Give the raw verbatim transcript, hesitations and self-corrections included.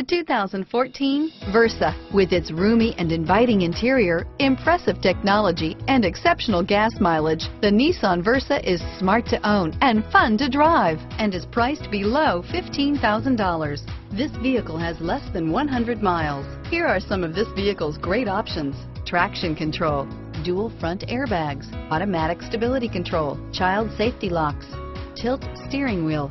The two thousand fourteen Versa, with its roomy and inviting interior, impressive technology, and exceptional gas mileage, the Nissan Versa is smart to own and fun to drive, and is priced below fifteen thousand dollars. This vehicle has less than one hundred miles. Here are some of this vehicle's great options: traction control, dual front airbags, automatic stability control, child safety locks, tilt steering wheel.